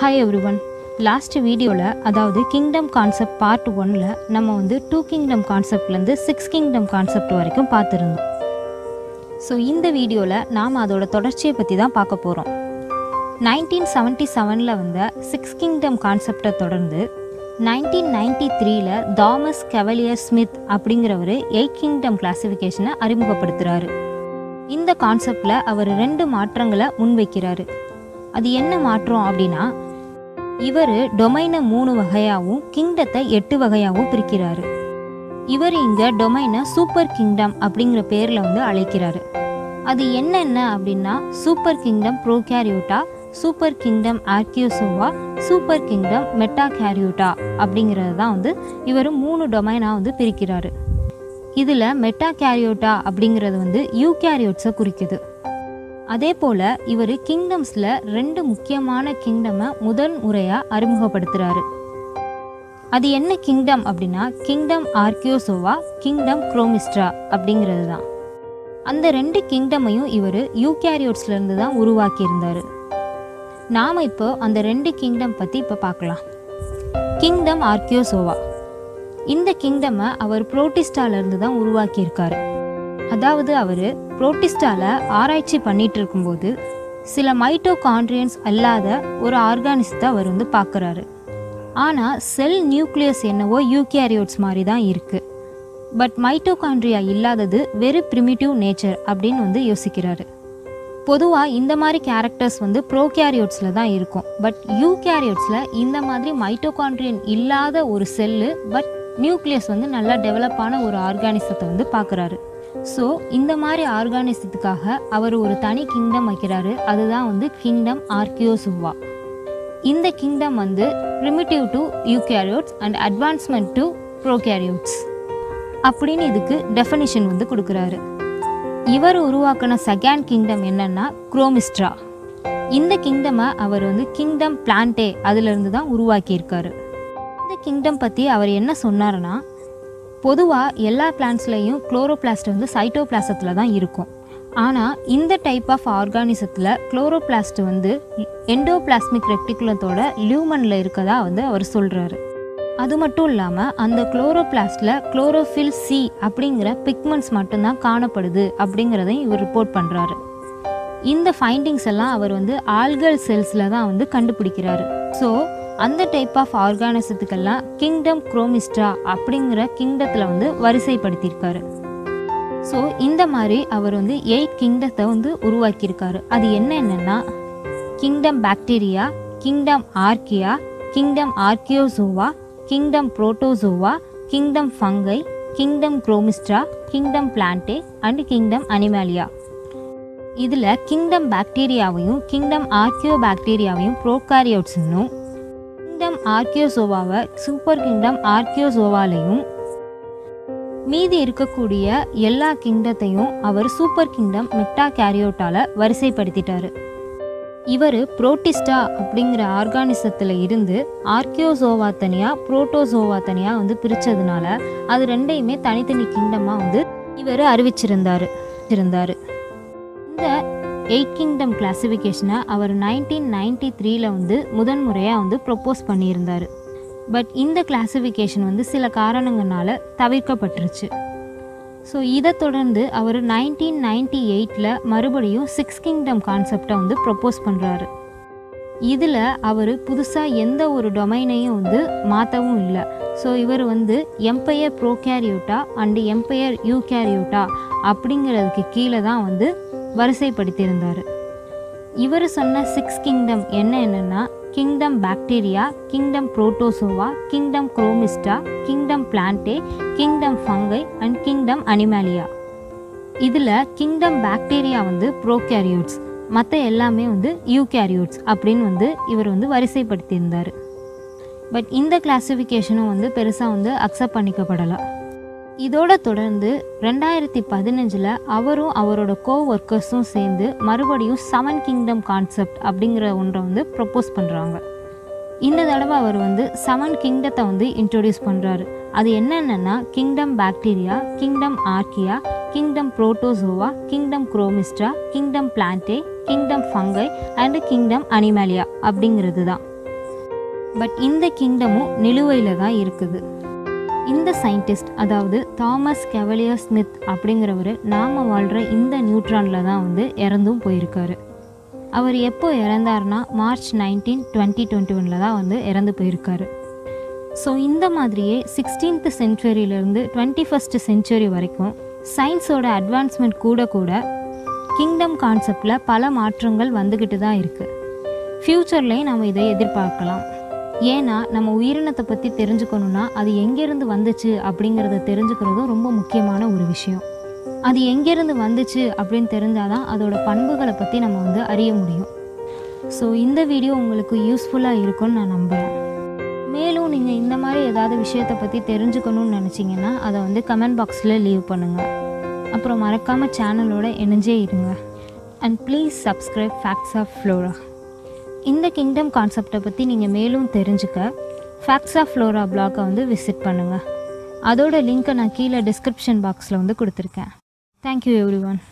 Hi everyone, last video la adavudhu kingdom concept part 1 la nama vandu 2 kingdom concept la irundhu 6 kingdom concept varaikum paathirundhom. So in the video la nama adoda thodarchiye patti dhaan paaka porom. 1977 la vanda 6 kingdom concept thodarndhu 1993 la Thomas Cavalier Smith அப்படிங்கறவரு 8 kingdom classification அறிமுகப்படுத்துறாரு. இந்த கான்செப்ட்ல அவர் ரெண்டு மாற்றங்களை முன்வைக்கிறாரு. அது என்ன மாற்றம் அப்படினா இவர் டொமைனை 3 வகையாவும் கிங்டத்தை 8 வகையாவும் பிரிக்கிறாரு. இவர் இங்க டொமைனை சூப்பர் கிங்டம் அப்படிங்கற பேர்ல வந்து அழைக்கிறாரு. அது என்னென்ன அப்படினா super kingdom Prokaryota, super kingdom Archezoa, super kingdom Metakaryota அப்படிங்கறது தான் வந்து இவர் 3 டொமைனா வந்து பிரிக்கிறாரு. இதுல மெட்டாகாரியோட்டா அப்படிங்கிறது வந்து யூகாரியோட்ஸை குறிக்குது. அதே போல இவர் கிங்டம்ஸ்ல ரெண்டு முக்கியமான கிங்டமை முதல் முறையா அறிமுகப்படுத்துறாரு. அது என்ன கிங்டம் அப்படின்னா கிங்டம் ஆர்கியோசோவா, கிங்டம் குரோமிஸ்ட்ரா அப்படிங்கிறது தான். அந்த ரெண்டு கிங்டமையும் இவர் யூகாரியோட்ஸ்ல இருந்து தான் உருவாக்கி இருந்தாரு. நாம இப்போ அந்த ரெண்டு கிங்டம் பத்தி இப்போ பார்க்கலாம். கிங்டம் ஆர்கியோசோவா, இந்த கிங்டமை அவர் புரோட்டிஸ்டால இருந்து தான் உருவாக்கியிருக்காரு. அதாவது அவர் புரோட்டிஸ்டால ஆராய்ச்சி பண்ணிட்டு இருக்கும்போது சில மைட்டோகாண்ட்ரியன்ஸ் அல்லாத ஒரு ஆர்கானிசத்தை அவர் வந்து பார்க்குறாரு. ஆனால் செல் நியூக்ளியஸ் என்னவோ யூகேரியோட்ஸ் மாதிரி தான் இருக்கு, பட் மைட்டோகாண்ட்ரியா இல்லாதது வெரி பிரிமிட்டிவ் நேச்சர் அப்படின்னு வந்து யோசிக்கிறாரு. பொதுவாக இந்த மாதிரி கேரக்டர்ஸ் வந்து ப்ரோகேரியோட்ஸில் தான் இருக்கும், பட் யூகேரியோட்ஸில் இந்த மாதிரி மைட்டோகாண்ட்ரியன் இல்லாத ஒரு செல்லு பட் நியூக்ளியஸ் வந்து நல்லா டெவலப்பான ஒரு ஆர்கானிசத்தை வந்து பார்க்குறாரு. ஸோ இந்த மாதிரி ஆர்கானிசத்துக்காக அவர் ஒரு தனி கிங்டம் வைக்கிறாரு. அதுதான் வந்து கிங்டம் ஆர்கியோசுவா. இந்த கிங்டம் வந்து primitive to eukaryotes and advancement to prokaryotes அப்படின்னு இதுக்கு டெஃபினிஷன் வந்து கொடுக்குறாரு. இவர் உருவாக்கின செகண்ட் கிங்டம் என்னன்னா குரோமிஸ்ட்ரா. இந்த கிங்டமை அவர் வந்து கிங்டம் பிளான்டே அதுலேருந்து தான் உருவாக்கியிருக்காரு. இந்த கிங்டம் பற்றி அவர் என்ன சொன்னார்னா பொதுவாக எல்லா பிளான்ட்ஸ்லேயும் குளோரோபிளாஸ்ட் வந்து சைட்டோபிளாசத்தில் தான் இருக்கும். ஆனால் இந்த டைப் ஆஃப் ஆர்கானிசத்தில் குளோரோபிளாஸ்ட் வந்து எண்டோபிளாஸ்மிக் ரெக்டிகுலத்தோட லியூமனில் இருக்கதா வந்து அவர் சொல்கிறாரு. அது மட்டும் இல்லாமல் அந்த குளோரோபிளாஸ்டில் குளோரோஃபில் சி அப்படிங்கிற பிக்மெண்ட்ஸ் மட்டும்தான் காணப்படுது அப்படிங்கிறதையும் இவர் ரிப்போர்ட் பண்ணுறாரு. இந்த ஃபைண்டிங்ஸ் எல்லாம் அவர் வந்து ஆல்கல் செல்ஸில் தான் வந்து கண்டுபிடிக்கிறாரு. ஸோ அந்த டைப் ஆஃப் ஆர்கானிசத்துக்கெல்லாம் கிங்டம் குரோமிஸ்ட்ரா அப்படிங்கிற கிங்டத்தில் வந்து வரிசைப்படுத்தியிருக்காரு. ஸோ இந்த மாதிரி அவர் வந்து 8 கிங்டத்தை வந்து உருவாக்கியிருக்காரு. அது என்னென்னா kingdom bacteria, kingdom archaea, kingdom Archezoa, kingdom protozoa, kingdom fungi, kingdom Chromista, kingdom Plantae and kingdom Animalia. இதில் கிங்டம் பாக்டீரியாவையும் கிங்டம் ஆர்கியோ பாக்டீரியாவையும் ப்ரோகாரியோட்ஸ்னும் கிங்டம் ஆர்கியோசோவாவை சூப்பர் கிங்டம் ஆர்கியோசோவாலையும் மீதி இருக்கக்கூடிய எல்லா கிங்டத்தையும் அவர் சூப்பர் கிங்டம் மெட்டா கேரியோட்டால வரிசைப்படுத்திட்டாரு. இவர் புரோட்டிஸ்டா அப்படிங்கிற ஆர்கானிசத்தில் இருந்து ஆர்கியோசோவா தனியாக, புரோட்டோசோவா தனியாக வந்து பிரித்ததுனால அது ரெண்டையுமே தனித்தனி கிங்டமாக வந்து இவர் அறிவிச்சிருந்தார். இந்த 8 கிங்டம் கிளாஸிஃபிகேஷனை அவர் 1993 வந்து முதன்முறையாக வந்து ப்ரொப்போஸ் பண்ணியிருந்தார். பட் இந்த கிளாஸிஃபிகேஷன் வந்து சில காரணங்களால் தவிர்க்கப்பட்டுருச்சு. ஸோ இதை தொடர்ந்து அவர் 1998 மறுபடியும் 6 கிங்டம் கான்செப்டை வந்து ப்ரொப்போஸ் பண்ணுறாரு. இதில் அவர் புதுசாக எந்த ஒரு டொமைனையும் வந்து மாற்றவும் இல்லை. ஸோ இவர் வந்து empire Prokaryota and empire Eukaryota அப்படிங்கிறதுக்கு கீழே தான் வந்து வரிசைப்படுத்தியிருந்தார். இவர் சொன்ன 6 கிங்டம் என்னன்னா kingdom bacteria, kingdom protozoa, kingdom Chromista, kingdom Plantae, kingdom fungi and kingdom Animalia. இதில் கிங்டம் பாக்டீரியா வந்து ப்ரோகேரியோட்ஸ், மற்ற எல்லாமே வந்து யூகேரியோட்ஸ் அப்படின்னு வந்து இவர் வந்து வரிசைப்படுத்தியிருந்தார். பட் இந்த கிளாஸிஃபிகேஷனும் வந்து பெருசாக வந்து அக்செப்ட் பண்ணிக்கப்படலை. இதோட தொடர்ந்து 2015 அவரும் அவரோட கோஒர்க்கர்ஸும் சேர்ந்து மறுபடியும் 7 கிங்டம் கான்செப்ட் அப்படிங்கிற ஒன்றை வந்து ப்ரொப்போஸ் பண்ணுறாங்க. இந்த தடவை அவர் வந்து 7 கிங்டத்தை வந்து இன்ட்ரொடியூஸ் பண்ணுறாரு. அது என்னென்னா kingdom bacteria, kingdom archaea, kingdom protozoa, kingdom Chromista, kingdom Plantae, kingdom fungi and kingdom Animalia அப்படிங்கிறது தான். பட் இந்த கிங்டமும் நிலுவையில் தான் இருக்குது. இந்த சயின்டிஸ்ட், அதாவது தாமஸ் கெவலியர் ஸ்மித் அப்படிங்கிறவர், நாம் வாழ்கிற இந்த நியூட்ரானில் தான் இறந்தும் போயிருக்காரு. அவர் எப்போ இறந்தார்னா மார்ச் 19, 2021 தான் இறந்து போயிருக்காரு. ஸோ இந்த மாதிரியே 16th சென்ச்சுரியிலேருந்து 21st சென்ச்சுரி வரைக்கும் சயின்ஸோட அட்வான்ஸ்மெண்ட் கூட கூட கிங்டம் கான்செப்டில் பல மாற்றங்கள் வந்துக்கிட்டு தான் இருக்குது. ஃப்யூச்சர்லேயும் நம்ம இதை எதிர்பார்க்கலாம். ஏன்னா நம்ம உயிரினத்தை பற்றி தெரிஞ்சுக்கணுன்னா அது எங்கேருந்து வந்துச்சு அப்படிங்கிறத தெரிஞ்சுக்கிறதும் ரொம்ப முக்கியமான ஒரு விஷயம். அது எங்கேருந்து வந்துச்சு அப்படின்னு தெரிஞ்சால் தான் அதோட பண்புகளை பற்றி நம்ம அறிய முடியும். ஸோ இந்த வீடியோ உங்களுக்கு யூஸ்ஃபுல்லாக இருக்கும்னு நான் நம்புகிறேன். மேலும் நீங்கள் இந்த மாதிரி ஏதாவது விஷயத்தை பற்றி தெரிஞ்சுக்கணும்னு நினச்சிங்கன்னா அதை கமெண்ட் பாக்ஸில் லீவ் பண்ணுங்கள். அப்புறம் மறக்காமல் சேனலோட இணைஞ்சே இருங்க. And please subscribe facts of Flora. இந்த கிங்டம் கான்செப்டை பற்றி நீங்கள் மேலும் தெரிஞ்சுக்க ஃபேக்ட்ஸ் ஆஃப் ஃப்ளோரா பிளாகை விசிட் பண்ணுங்கள். அதோட லிங்க்கை நான் கீழே டிஸ்கிரிப்ஷன் பாக்ஸில் கொடுத்துருக்கேன். Thank you every one.